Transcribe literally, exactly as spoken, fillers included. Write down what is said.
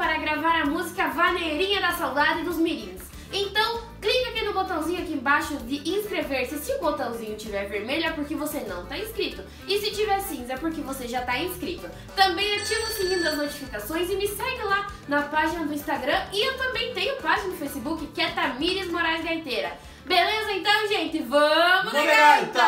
para gravar a música Vaneirinha da Saudade dos Mirins. Então, clica aqui no botãozinho aqui embaixo de inscrever-se. Se o botãozinho tiver vermelho é porque você não está inscrito. E se tiver cinza é porque você já está inscrito. Também ativa o sininho das notificações e me segue lá na página do Instagram. E eu também tenho página no Facebook que é Thamiris Morais Gaiteira. Beleza? Então, gente, vamos de gaita!